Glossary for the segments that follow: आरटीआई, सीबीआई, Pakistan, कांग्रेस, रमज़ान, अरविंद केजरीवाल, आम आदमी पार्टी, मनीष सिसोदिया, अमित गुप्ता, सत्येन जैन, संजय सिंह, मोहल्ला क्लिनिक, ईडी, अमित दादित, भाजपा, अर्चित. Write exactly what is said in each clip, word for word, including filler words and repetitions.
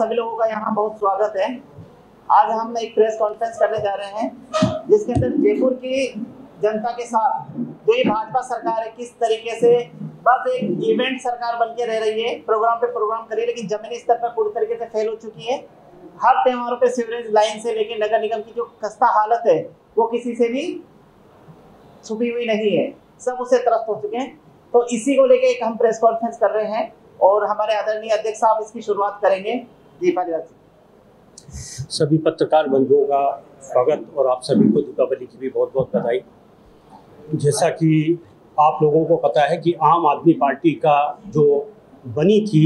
सभी लोगों का यहाँ बहुत स्वागत है। आज हम एक प्रेस कॉन्फ्रेंस करने जा रहे हैं जिसके अंदर जयपुर की जनता के साथ जो ये भाजपा सरकार है किस तरीके से बस एक इवेंट सरकार बन के रह रही है, प्रोग्राम पे प्रोग्राम कर रही है, लेकिन जमीनी स्तर पर पूरी तरीके से फेल हो चुकी है। हर त्यौहारों पे सीवरेज लाइन से लेकर नगर निगम की जो खस्ता हालत है वो किसी से भी छुपी हुई नहीं है, सब उससे त्रस्त हो चुके हैं। तो इसी को लेके एक हम प्रेस कॉन्फ्रेंस कर रहे हैं और हमारे आदरणीय अध्यक्ष साहब इसकी शुरुआत करेंगे। दीपावली सभी पत्रकार बंधुओं का स्वागत और आप सभी को दीपावली की भी बहुत बहुत बधाई। जैसा कि आप लोगों को पता है कि आम आदमी पार्टी का जो बनी थी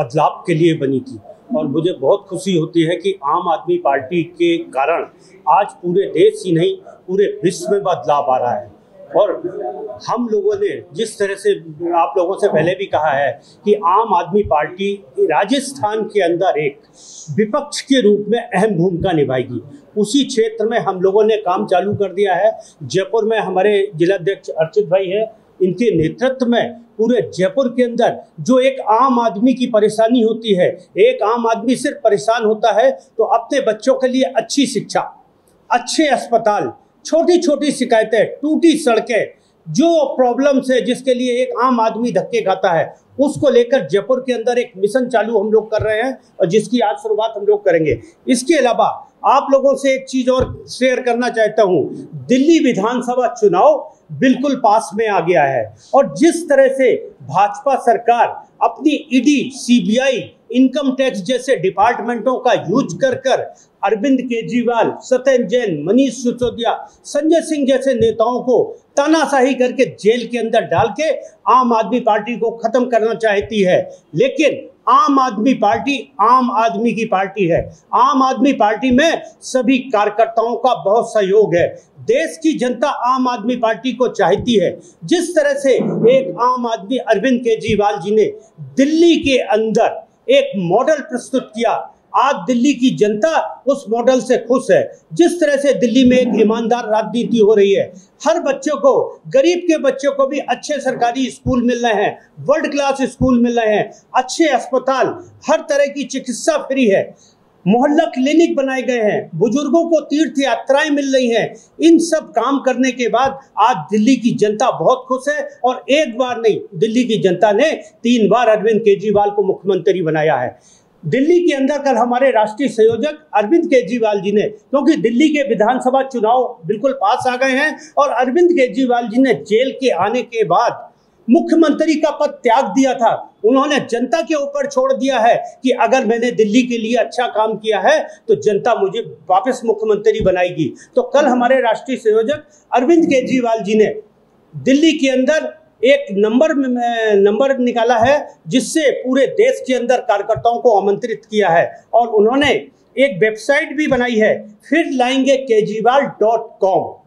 बदलाव के लिए बनी थी और मुझे बहुत खुशी होती है कि आम आदमी पार्टी के कारण आज पूरे देश ही नहीं पूरे विश्व में बदलाव आ रहा है। और हम लोगों ने जिस तरह से आप लोगों से पहले भी कहा है कि आम आदमी पार्टी राजस्थान के अंदर एक विपक्ष के रूप में अहम भूमिका निभाएगी, उसी क्षेत्र में हम लोगों ने काम चालू कर दिया है। जयपुर में हमारे जिलाध्यक्ष अर्चित भाई हैं, इनके नेतृत्व में पूरे जयपुर के अंदर जो एक आम आदमी की परेशानी होती है, एक आम आदमी सिर्फ परेशान होता है तो अपने बच्चों के लिए अच्छी शिक्षा, अच्छे अस्पताल, छोटी छोटी शिकायतें, टूटी सड़कें, जो प्रॉब्लम्स है जिसके लिए एक आम आदमी धक्के खाता है, उसको लेकर जयपुर के अंदर एक मिशन चालू हम लोग कर रहे हैं और जिसकी आज शुरुआत हम लोग करेंगे। इसके अलावा आप लोगों से एक चीज़ और शेयर करना चाहता हूं, दिल्ली विधानसभा चुनाव बिल्कुल पास में आ गया है और जिस तरह से भाजपा सरकार अपनी ईडी, सीबीआई, इनकम टैक्स जैसे डिपार्टमेंटों का यूज कर कर अरविंद केजरीवाल, सत्येन जैन, मनीष सिसोदिया, संजय सिंह जैसे नेताओं को तानाशाही करके जेल के अंदर डाल के आम आदमी पार्टी को खत्म करना चाहती है। लेकिन आम आदमी पार्टी आम आदमी की पार्टी है, आम आदमी पार्टी में सभी कार्यकर्ताओं का बहुत सहयोग है। देश की जनता आम आदमी पार्टी को चाहती है। जिस तरह से एक आम आदमी अरविंद केजरीवाल जी ने दिल्ली के अंदर एक मॉडल प्रस्तुत किया, आज दिल्ली की जनता उस मॉडल से खुश है। जिस तरह से दिल्ली में एक ईमानदार राजनीति हो रही है, हर बच्चों को, गरीब के बच्चों को भी अच्छे सरकारी स्कूल मिल रहे हैं, वर्ल्ड क्लास स्कूल मिल रहे हैं, अच्छे अस्पताल, हर तरह की चिकित्सा फ्री है, मोहल्ला क्लिनिक बनाए गए हैं, बुजुर्गों को तीर्थ यात्राएं मिल रही हैं। इन सब काम करने के बाद आज दिल्ली की जनता बहुत खुश है और एक बार नहीं, दिल्ली की जनता ने तीन बार अरविंद केजरीवाल को मुख्यमंत्री बनाया है। दिल्ली के अंदर कल हमारे राष्ट्रीय संयोजक अरविंद केजरीवाल जी ने, क्योंकि दिल्ली के विधानसभा चुनाव बिल्कुल पास आ गए हैं और अरविंद केजरीवाल जी ने जेल के आने के बाद मुख्यमंत्री का पद त्याग दिया था, उन्होंने जनता के ऊपर छोड़ दिया है कि अगर मैंने दिल्ली के लिए अच्छा काम किया है तो जनता मुझे वापस मुख्यमंत्री बनाएगी। तो कल हमारे राष्ट्रीय संयोजक अरविंद केजरीवाल जी ने दिल्ली के अंदर एक नंबर नंबर निकाला है जिससे पूरे देश के अंदर कार्यकर्ताओं को आमंत्रित किया है और उन्होंने एक वेबसाइट भी बनाई है, फिर लाएंगे केजरीवाल डॉट कॉम।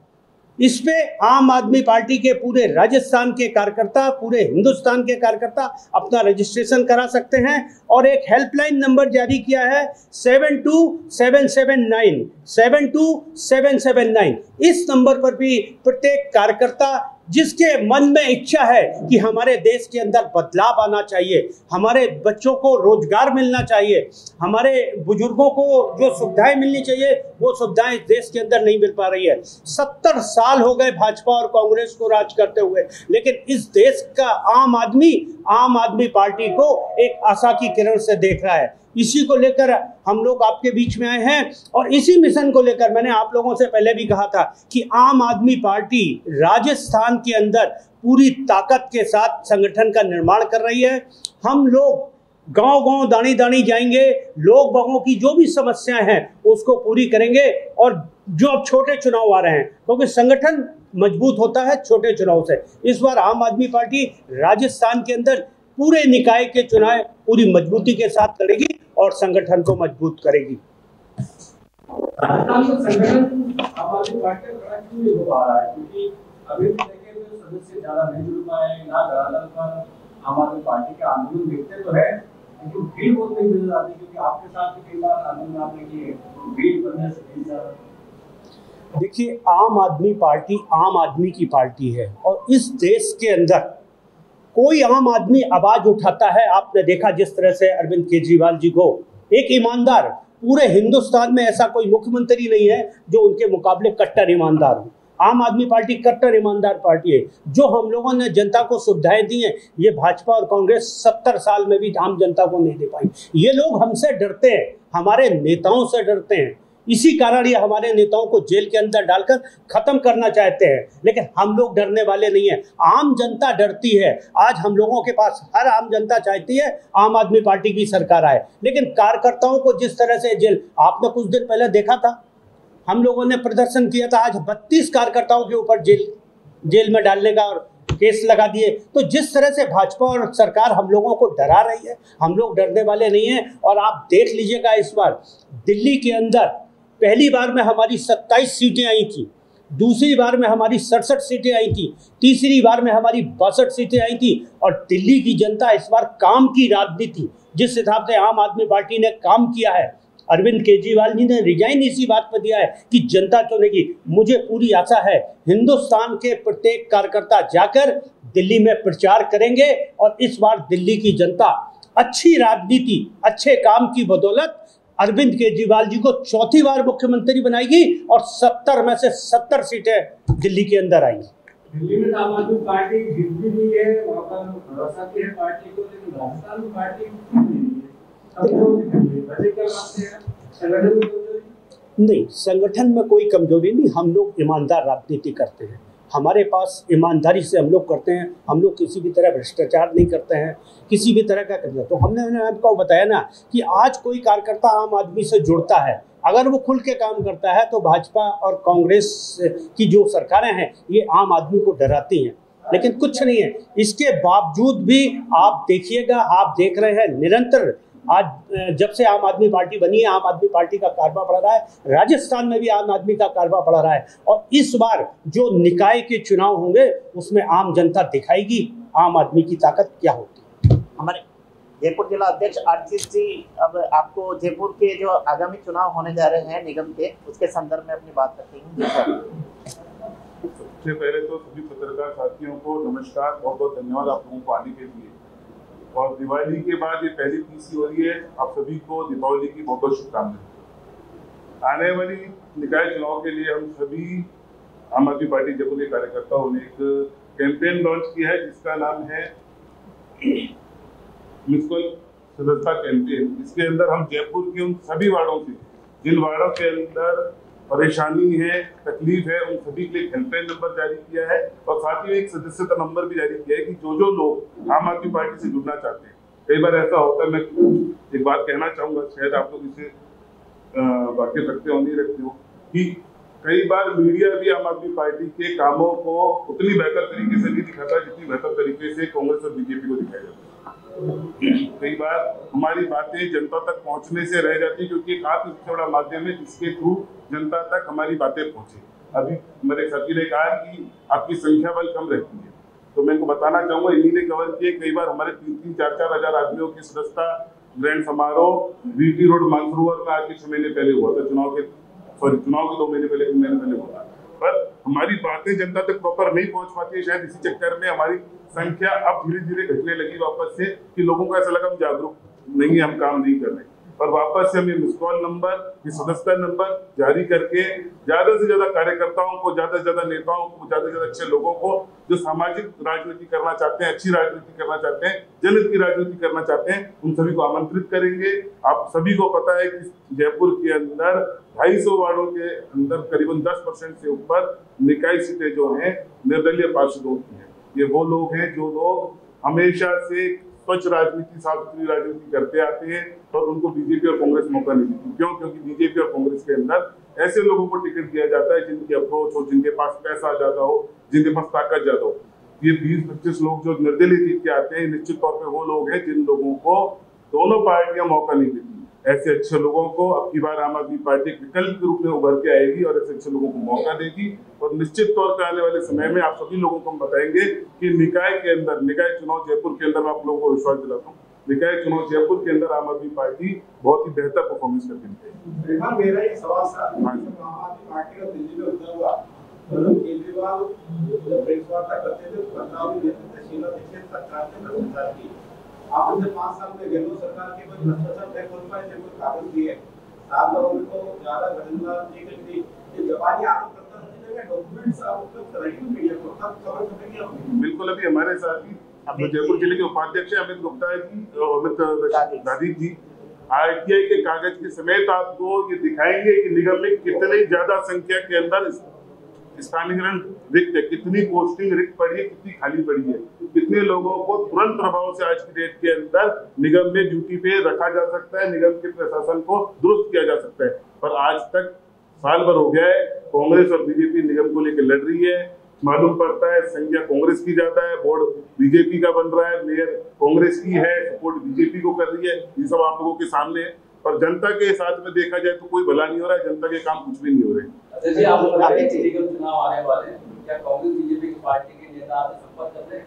इस पे आम आदमी पार्टी के पूरे राजस्थान के कार्यकर्ता, पूरे हिंदुस्तान के कार्यकर्ता अपना रजिस्ट्रेशन करा सकते हैं। और एक हेल्पलाइन नंबर जारी किया है seven two seven seven nine seven two seven seven nine. इस नंबर पर भी प्रत्येक कार्यकर्ता जिसके मन में इच्छा है कि हमारे देश के अंदर बदलाव आना चाहिए, हमारे बच्चों को रोजगार मिलना चाहिए, हमारे बुजुर्गों को जो सुविधाएं मिलनी चाहिए वो सुविधाएं देश के अंदर नहीं मिल पा रही है। सत्तर साल हो गए भाजपा और कांग्रेस को राज करते हुए, लेकिन इस देश का आम आदमी आम आदमी पार्टी को एक आशा की किरण से देख रहा है। इसी को लेकर हम लोग आपके बीच में आए हैं और इसी मिशन को लेकर मैंने आप लोगों से पहले भी कहा था कि आम आदमी पार्टी राजस्थान के अंदर पूरी ताकत के साथ संगठन का निर्माण कर रही है। हम लोग गांव गांव दानी दानी जाएंगे, लोग बागों की जो भी समस्याएं हैं उसको पूरी करेंगे। और जो अब छोटे चुनाव आ रहे हैं, क्योंकि संगठन मजबूत होता है छोटे चुनाव से, इस बार आम आदमी पार्टी राजस्थान के अंदर पूरे निकाय के चुनाव पूरी मजबूती के साथ करेगी और संगठन को मजबूत करेगी। देखिए, आम आदमी पार्टी आम आदमी की पार्टी है और इस देश के अंदर कोई आम आदमी आवाज उठाता है, आपने देखा जिस तरह से अरविंद केजरीवाल जी को एक ईमानदार, पूरे हिंदुस्तान में ऐसा कोई मुख्यमंत्री नहीं है जो उनके मुकाबले कट्टर ईमानदार हो। आम आदमी पार्टी कट्टर ईमानदार पार्टी है। जो हम लोगों ने जनता को सुविधाएं दी हैं, ये भाजपा और कांग्रेस सत्तर साल में भी आम जनता को नहीं दे पाई। ये लोग हमसे डरते हैं, हमारे नेताओं से डरते हैं, इसी कारण ये हमारे नेताओं को जेल के अंदर डालकर खत्म करना चाहते हैं। लेकिन हम लोग डरने वाले नहीं हैं, आम जनता डरती है। आज हम लोगों के पास हर आम जनता चाहती है आम आदमी पार्टी की सरकार आए, लेकिन कार्यकर्ताओं को जिस तरह से जेल, आपने कुछ दिन पहले देखा था हम लोगों ने प्रदर्शन किया था, आज बत्तीस कार्यकर्ताओं के ऊपर जेल जेल में डालने का और केस लगा दिए। तो जिस तरह से भाजपा और सरकार हम लोगों को डरा रही है, हम लोग डरने वाले नहीं हैं। और आप देख लीजिएगा, इस बार दिल्ली के अंदर पहली बार में हमारी सत्ताईस सीटें आई थी, दूसरी बार में हमारी सड़सठ सीटें आई थी, तीसरी बार में हमारी बासठ सीटें आई थी। और दिल्ली की जनता इस बार काम की राजनीति, जिस हिसाब से आम आदमी पार्टी ने काम किया है, अरविंद केजरीवाल जी ने रिजाइन इसी बात पर दिया है कि जनता चुनेगी। मुझे पूरी आशा है हिंदुस्तान के प्रत्येक कार्यकर्ता जाकर दिल्ली में प्रचार करेंगे और इस बार दिल्ली की जनता अच्छी राजनीति, अच्छे काम की बदौलत अरविंद केजरीवाल जी को चौथी बार मुख्यमंत्री बनाएगी और सत्तर में से सत्तर सीटें दिल्ली के अंदर आएंगी। दिल्ली में आम आदमी पार्टी जीतती नहीं है, वहां पर भरोसा है पार्टी को, लेकिन राजस्थान में पार्टी नहीं, संगठन में कोई कमजोरी नहीं। हम लोग ईमानदार राजनीति करते हैं, हमारे पास ईमानदारी से हम लोग करते हैं, हम लोग किसी भी तरह भ्रष्टाचार नहीं करते हैं, किसी भी तरह का करना। तो हमने आपको बताया ना कि आज कोई कार्यकर्ता आम आदमी से जुड़ता है, अगर वो खुल के काम करता है तो भाजपा और कांग्रेस की जो सरकारें हैं ये आम आदमी को डराती हैं। लेकिन कुछ नहीं है, इसके बावजूद भी आप देखिएगा, आप देख रहे हैं निरंतर आज जब से आम आदमी पार्टी बनी है, आम आदमी पार्टी का कारवा पड़ रहा है, राजस्थान में भी आम आदमी का कारवा पड़ रहा है। और इस बार जो निकाय के चुनाव होंगे उसमें आम जनता दिखाएगी आम आदमी की ताकत क्या होती है। हमारे जयपुर जिला अध्यक्ष अर्चित जी, अब आपको जयपुर के जो आगामी चुनाव होने जा रहे हैं निगम के, उसके संदर्भ में अपनी बात रखेंगे। सबसे पहले तो सभी पत्रकार साथियों को नमस्कार, बहुत बहुत धन्यवाद आप लोगों को आने के लिए। और दिवाली के बाद ये पहली पीसी हो रही है, आप सभी को दीपावली की बहुत बहुत शुभकामनाएं। आने वाली निकाय चुनाव के लिए हम सभी आम आदमी पार्टी जयपुर के कार्यकर्ताओं ने एक कैंपेन लॉन्च किया है जिसका नाम है म्यूनिसिपल सदस्यता कैंपेन। इसके अंदर हम जयपुर के उन सभी वार्डों से, जिन वार्डों के अंदर परेशानी है, तकलीफ है, उन सभी के लिए हेल्पलाइन नंबर जारी किया है और साथ ही एक सदस्यता नंबर भी जारी किया है कि जो जो लोग आम आदमी पार्टी से जुड़ना चाहते हैं। कई बार ऐसा होता है, मैं एक बात कहना चाहूँगा, शायद आप लोग इसे वाकिफ रखते हो नहीं रखते हो, कि कई बार मीडिया भी आम आदमी पार्टी के कामों को उतनी बेहतर तरीके से नहीं दिखाता जितनी बेहतर तरीके से कांग्रेस और बीजेपी को दिखाया जाता है। कई बार हमारी बातें जनता तक पहुंचने से रह जाती है, क्योंकि एक आत्म सबसे बड़ा माध्यम है जिसके थ्रू जनता तक हमारी बातें पहुंचे। अभी मेरे साथी ने कहा कि आपकी संख्या बल कम रहती है, तो मैं इनको बताना चाहूंगा, इन्हीं ने कवर किए। कई बार हमारे तीन तीन चार चार हजार आदमियों की सदस्यता ग्रैंड समारोह बीटी रोड मानसरोवर का आज के छह महीने पहले हुआ था, चुनाव के और चुनाव के दो महीने पहले महीने पहले बोला। पर हमारी बातें जनता तक प्रॉपर नहीं पहुंच पाती है, शायद इसी चक्कर में हमारी संख्या अब धीरे धीरे घटने लगी वापस से, कि लोगों को ऐसा लगा हम जागरूक नहीं है, हम काम नहीं कर रहे। पर वापस से हमें मिस कॉल नंबर, ये सदस्यता नंबर जारी करके ज्यादा से ज्यादा कार्यकर्ताओं को, ज्यादा से ज्यादा नेताओं को, ज्यादा से ज्यादा अच्छे लोगों को जो सामाजिक राजनीति करना चाहते हैं, अच्छी राजनीति करना चाहते हैं, जनहित की राजनीति करना चाहते हैं, उन सभी को आमंत्रित करेंगे। आप सभी को पता है कि जयपुर के अंदर ढाई सौ वार्डों के अंदर करीबन दस परसेंट से ऊपर निकाय सीटें जो है निर्दलीय पार्षदों की है। ये वो लोग हैं जो लोग हमेशा से स्वच्छ राजनीति, साफ सुथरी राजनीति करते आते हैं और उनको बीजेपी और कांग्रेस मौका नहीं देती। क्यों? क्योंकि बीजेपी और कांग्रेस के अंदर ऐसे लोगों को टिकट दिया जाता है जिनकी अप्रोच हो, जिनके पास पैसा ज्यादा हो, जिनके पास ताकत ज्यादा हो। ये बीस पच्चीस लोग जो निर्दलीय जीत के आते हैं, निश्चित तौर पर वो लोग हैं जिन लोगों को दोनों पार्टियां मौका नहीं देती। ऐसे अच्छे लोगों को अब की बार आम आदमी पार्टी एक विकल्प के रूप में उभर के आएगी और ऐसे अच्छे लोगों को मौका देगी। और निश्चित तौर पर आने वाले समय में आप सभी लोगों को हम बताएंगे कि निकाय के अंदर, निकाय चुनाव जयपुर के अंदर, मैं आप लोगों को विश्वास दिलाता हूँ, निकाय चुनाव जयपुर के अंदर आम आदमी पार्टी बहुत ही बेहतर परफॉर्मेंस करती है। आपने पाँच साल में गहलोत सरकार के बाद भ्रष्टाचार तय कर पाए जब कोई कागज दिए सात लोगों को ज्यादा गठनदार नहीं करती ये जवानी आरोप करता रहता है डॉक्यूमेंट्स आप उपलब्ध कराइए मीडिया को तब खबर करेंगे आप बिल्कुल। अभी हमारे साथ ही जयपुर जिले के उपाध्यक्ष अमित गुप्ता जी और अमित दादित जी आरटीआई के कागज के समेत आपको ये दिखाएंगे कि निगम में कितनी ज्यादा संख्या के अंदर स्थानीयकरण रिक्त है, कितनी पोस्टिंग रिक्त पड़ी है, कितनी खाली पड़ी है, कितने लोगों को तुरंत प्रभाव से आज की डेट के अंदर निगम में ड्यूटी पे रखा जा सकता है, निगम के प्रशासन को दुरुस्त किया जा सकता है। पर आज तक साल भर हो गया है कांग्रेस और बीजेपी निगम को लेकर लड़ रही है। मालूम पड़ता है संज्ञा कांग्रेस की जाता है, बोर्ड बीजेपी का बन रहा है, मेयर कांग्रेस की है, सपोर्ट बीजेपी को कर रही है, ये सब आप लोगों के सामने है। पर जनता के साथ में देखा जाए तो कोई भला नहीं हो रहा है, जनता के काम कुछ भी नहीं हो रहे। जी आप लोग चुनाव आने वाले हैं, क्या कांग्रेस बीजेपी की पार्टी के नेता आपसे संपर्क कर रहे हैं?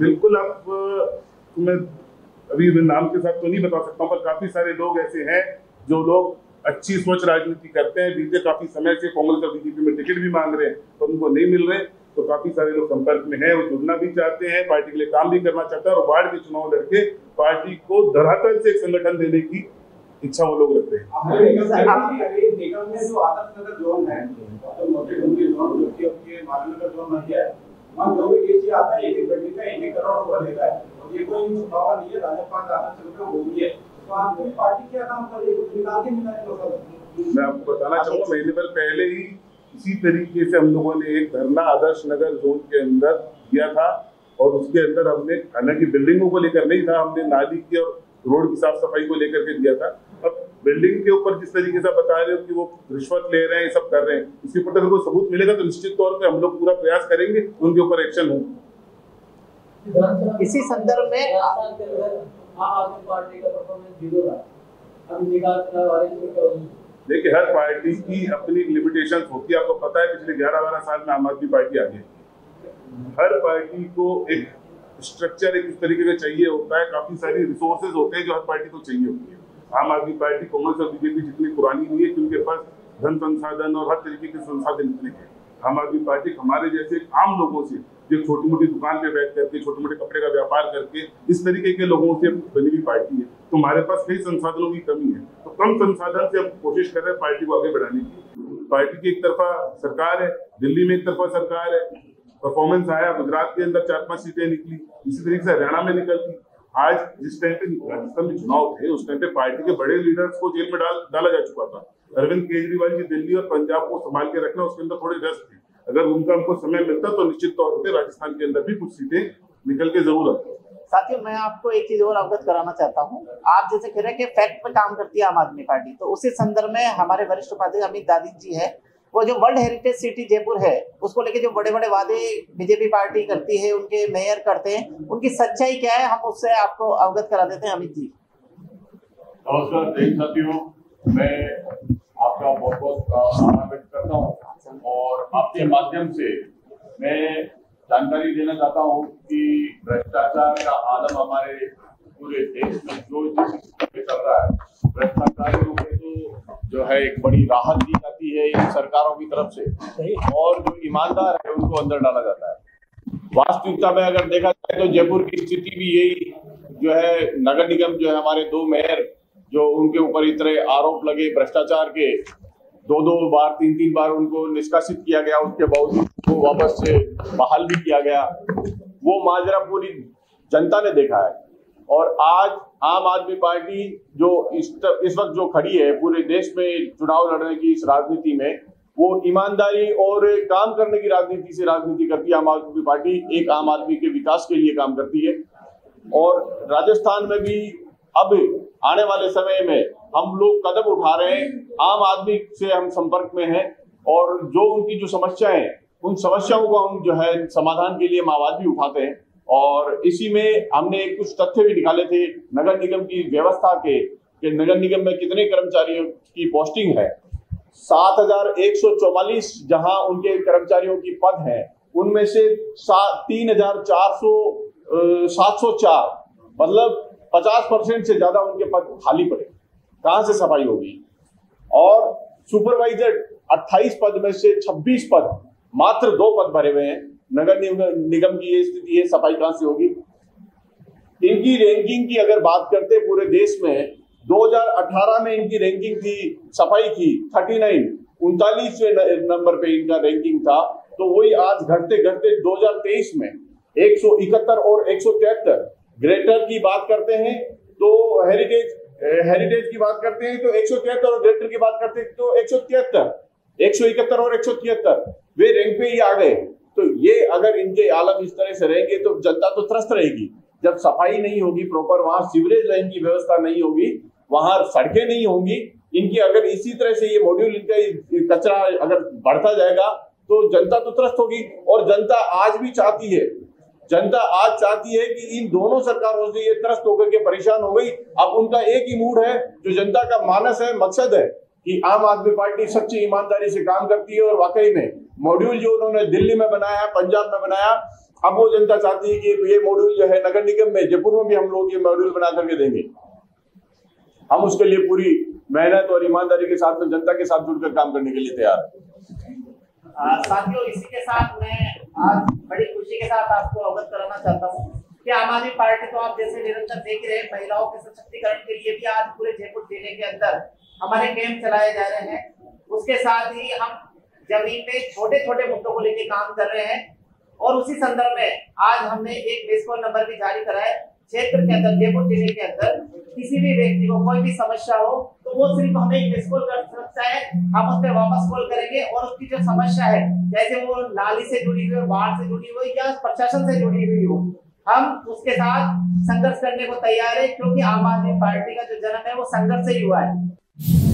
बिल्कुल, आप मैं अभी मैं नाम के साथ तो नहीं बता सकता पर काफी सारे लोग ऐसे हैं जो लोग अच्छी सोच राजनीति करते हैं, बीते काफी समय से कांग्रेस और बीजेपी में टिकट भी मांग रहे हैं पर उनको नहीं मिल रहे, तो काफी सारे लोग संपर्क में हैं, वो जुड़ना भी चाहते हैं, पार्टी के लिए काम भी करना चाहते हैं और वार्ड के चुनाव लड़के पार्टी को धरातल से एक संगठन देने की इच्छा वो लोग रखते हैं। मैं आपको बताना चाहूँगा महीने भर पहले ही इसी तरीके से हम लोगों ने एक धरना आदर्श नगर जोन के अंदर किया था और उसके अंदर हमने हालांकि बिल्डिंगों को लेकर नहीं था, हमने नाली की और रोड की साफ सफाई को लेकर के दिया था। अब बिल्डिंग के ऊपर जिस तरीके से बता रहे हो कि वो रिश्वत ले रहे हैं, ये सब कर रहे हैं, उसके ऊपर अगर कोई सबूत मिलेगा तो निश्चित तौर पर हम लोग पूरा प्रयास करेंगे उनके ऊपर एक्शन हो। इसी संदर्भ में आम पार्टी का परफॉर्मेंस जीरो रहा, अब निकाल देखिए हर पार्टी की अपनी लिमिटेशंस होती है, आपको पता है पिछले ग्यारह बारह साल में आम आदमी पार्टी आ गई, हर पार्टी को एक स्ट्रक्चर एक तरीके का चाहिए होता है, काफी सारी रिसोर्सेज होते हैं जो हर पार्टी को चाहिए होती है। आम आदमी पार्टी कांग्रेस और बीजेपी जितनी पुरानी हुई है उनके पास धन संसाधन और हर तरीके के संसाधन इतने हैं। आम आदमी पार्टी हमारे जैसे आम लोगों से जो छोटी मोटी दुकान पे बैठ करके छोटे मोटे कपड़े का व्यापार करके इस तरीके के लोगों से बनी हुई पार्टी है, तो हमारे पास कई संसाधनों की कमी है, तो कम संसाधन से हम कोशिश कर रहे हैं पार्टी को आगे बढ़ाने की। पार्टी की एक तरफा सरकार है, दिल्ली में एक तरफा सरकार है, परफॉर्मेंस आया गुजरात के अंदर चार पांच सीटें निकली, इसी तरीके से हरियाणा में निकलती। आज जिस टाइम पे राजस्थान में चुनाव थे उस टाइम पे पार्टी के बड़े लीडर्स को जेल में डाल डाला जा चुका था। अरविंद केजरीवाल जी दिल्ली और पंजाब को संभाल के रखना उसके अंदर थोड़े व्यस्त थे, अगर उनका हमको समय मिलता तो निश्चित तौर पे राजस्थान के अंदर भी कुछ सीटें निकल के जरूर आती। साथियों मैं आपको एक चीज और अवगत कराना चाहता हूँ, आप जैसे कह रहे हैं कि फैक्ट पे काम करती है आम आदमी पार्टी, तो उसी संदर्भ में हमारे वरिष्ठ उपाध्यक्ष अमित दादित जी है, वो जो वर्ल्ड हेरिटेज सिटी जयपुर है उसको लेके जो बड़े बड़े वादे बीजेपी पार्टी करती है, उनके मेयर करते हैं, उनकी सच्चाई क्या है हम उससे आपको अवगत करा देते हैं। अमित जी नमस्कार साथियों, मैं आपका बहुत बहुत आभार व्यक्त करता हूँ और आपके माध्यम से मैं जानकारी देना चाहता हूँ कि भ्रष्टाचार का आलम हमारे पूरे देश में जो चल रहा है, भ्रष्टाचारियों को जो है एक बड़ी राहत दी जाती है इन सरकारों की तरफ से और जो ईमानदार है उनको अंदर डाला जाता है। वास्तविकता में अगर देखा जाए तो जयपुर की स्थिति भी यही जो है, नगर निगम जो है हमारे दो मेयर जो उनके ऊपर इतने आरोप लगे भ्रष्टाचार के, दो दो बार तीन तीन बार उनको निष्कासित किया गया, उसके बावजूद वो वापस से बहाल भी किया गया। वो माजरा पूरी जनता ने देखा है और आज आम आदमी पार्टी जो इस इस वक्त जो खड़ी है पूरे देश में चुनाव लड़ने की इस राजनीति में, वो ईमानदारी और काम करने की राजनीति से राजनीति करती है। आम आदमी पार्टी एक आम आदमी के विकास के लिए काम करती है और राजस्थान में भी अब आने वाले समय में हम लोग कदम उठा रहे हैं। आम आदमी से हम संपर्क में हैं और जो उनकी जो समस्याएं हैं उन समस्याओं को हम जो है समाधान के लिए आवाज भी उठाते हैं और इसी में हमने कुछ तथ्य भी निकाले थे नगर निगम की व्यवस्था के, कि नगर निगम में कितने कर्मचारियों की पोस्टिंग है। सात हजार एक सौ चौवालीस जहाँ उनके कर्मचारियों की पद है, उनमें से तीन हजार चार सौ सात सौ चार मतलब पचास परसेंट से ज्यादा उनके पद खाली पड़े, कहाँ से सफाई होगी। और सुपरवाइजर अट्ठाईस पद में से छब्बीस पद मात्र दो पद भरे हुए हैं, नगर निगम की ये स्थिति है, सफाई कहाँ से होगी। इनकी रैंकिंग की अगर बात करते पूरे देश में दो हज़ार अठारह में इनकी रैंकिंग थी सफाई की उनतालीस उनतालीसवें नंबर पे इनका रैंकिंग था, तो वही आज घटते घटते दो हज़ार तेईस में एक सौ इकहत्तर और एक सौ तिहत्तर। ग्रेटर की बात करते हैं तो हेरिटेज हेरिटेज की बात करते हैं तो एक सौ तिहत्तर और ग्रेटर की बात करते हैं तो एक सौ तिहत्तर एक सौ इकहत्तर और एक सौ तिहत्तर वे रैंक पे ही आ गए। तो ये अगर इनके आलम इस तरह से रहेंगे तो जनता तो त्रस्त रहेगी। जब सफाई नहीं होगी प्रॉपर, वहां सीवरेज लाइन की व्यवस्था नहीं होगी, वहां सड़कें नहीं होंगी, इनकी अगर इसी तरह से ये मॉड्यूल इनका कचरा अगर बढ़ता जाएगा तो जनता तो त्रस्त होगी। और जनता आज भी चाहती है, जनता आज चाहती है कि इन दोनों सरकारों से ये त्रस्त होकर के परेशान हो गई। अब उनका एक ही मूड है, जो जनता का मानस है, मकसद है कि आम आदमी पार्टी सच्ची ईमानदारी से काम करती है और वाकई में मॉड्यूल जो उन्होंने दिल्ली में बनाया, पंजाब में बनाया, अब वो जनता चाहती है कि ये मॉड्यूल जो है नगर निगम में, जयपुर में भी हम लोग ये मॉड्यूल बना करके देंगे। हम उसके लिए पूरी मेहनत और ईमानदारी के साथ में जनता के साथ जुड़कर काम करने के लिए तैयार हैं। साथियों, इसी के साथ मैं आज बड़ी खुशी के साथ आपको अवगत कराना चाहता हूँ कि आम आदमी पार्टी तो आप जैसे निरंतर देख रहे हैं, महिलाओं के सशक्तिकरण के लिए भी आज पूरे जयपुर जिले के अंदर हमारे कैंप चलाए जा रहे हैं। उसके साथ ही हम जमीन पे छोटे छोटे मुद्दों को लेकर काम कर रहे हैं और उसी संदर्भ में आज हमने एक बेसकॉल नंबर भी जारी कराया। क्षेत्र के अंदर, जयपुर जिले के अंदर किसी भी व्यक्ति को कोई भी समस्या हो तो वो सिर्फ हमें एक बेसकॉल कर सकता है, हम उस पर वापस कॉल करेंगे और उसकी जो समस्या है, जैसे वो नाली से जुड़ी हुई, बाढ़ से जुड़ी हुई या प्रशासन से जुड़ी हुई हो, हम उसके साथ संघर्ष करने को तैयार है, क्योंकि आम आदमी पार्टी का जो जन्म है वो संघर्ष से ही हुआ है।